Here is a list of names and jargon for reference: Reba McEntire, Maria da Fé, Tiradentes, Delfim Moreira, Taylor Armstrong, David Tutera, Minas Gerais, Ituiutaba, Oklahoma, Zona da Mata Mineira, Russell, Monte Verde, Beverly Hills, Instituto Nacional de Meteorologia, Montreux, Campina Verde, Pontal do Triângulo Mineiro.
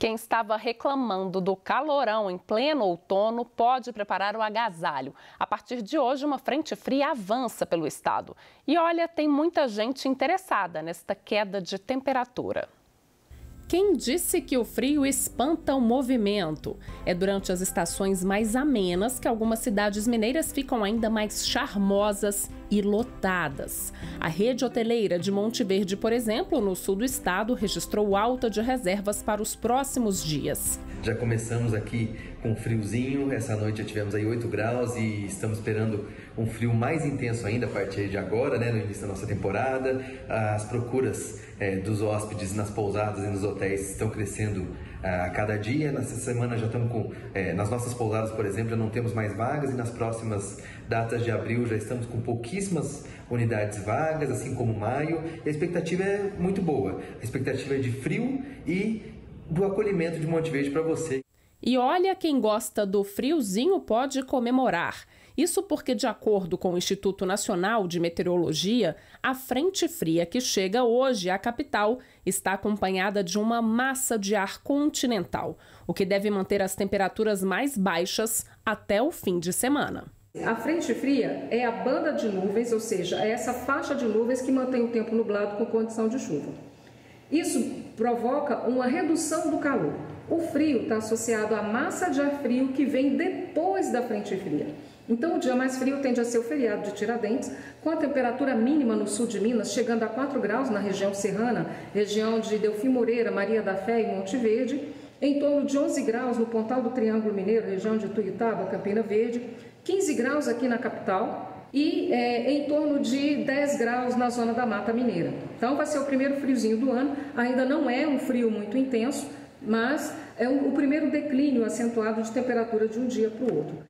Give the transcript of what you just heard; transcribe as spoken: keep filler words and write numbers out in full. Quem estava reclamando do calorão em pleno outono pode preparar o agasalho. A partir de hoje, uma frente fria avança pelo estado. E olha, tem muita gente interessada nesta queda de temperatura. Quem disse que o frio espanta o movimento? É durante as estações mais amenas que algumas cidades mineiras ficam ainda mais charmosas e lotadas. A rede hoteleira de Monte Verde, por exemplo, no sul do estado, registrou alta de reservas para os próximos dias. Já começamos aqui com friozinho, essa noite já tivemos aí oito graus e estamos esperando um frio mais intenso ainda a partir de agora, né, no início da nossa temporada. As procuras é, dos hóspedes nas pousadas e nos hotéis estão crescendo a cada dia. Nessa semana já estamos com, é, nas nossas pousadas, por exemplo, já não temos mais vagas e nas próximas datas de abril já estamos com pouquíssimas unidades vagas, assim como maio. E a expectativa é muito boa, a expectativa é de frio e do acolhimento de Monte Verde para você. E olha, quem gosta do friozinho pode comemorar. Isso porque, de acordo com o Instituto Nacional de Meteorologia, a frente fria que chega hoje à capital está acompanhada de uma massa de ar continental, o que deve manter as temperaturas mais baixas até o fim de semana. A frente fria é a banda de nuvens, ou seja, é essa faixa de nuvens que mantém o tempo nublado com condição de chuva. Isso provoca uma redução do calor. O frio está associado à massa de ar frio que vem depois da frente fria. Então, o dia mais frio tende a ser o feriado de Tiradentes, com a temperatura mínima no sul de Minas chegando a quatro graus na região serrana, região de Delfim Moreira, Maria da Fé e Monte Verde, em torno de onze graus no Pontal do Triângulo Mineiro, região de Ituiutaba, Campina Verde, quinze graus aqui na capital e é, em torno de dez graus na Zona da Mata Mineira. Então, vai ser o primeiro friozinho do ano, ainda não é um frio muito intenso, mas é o primeiro declínio acentuado de temperatura de um dia para o outro.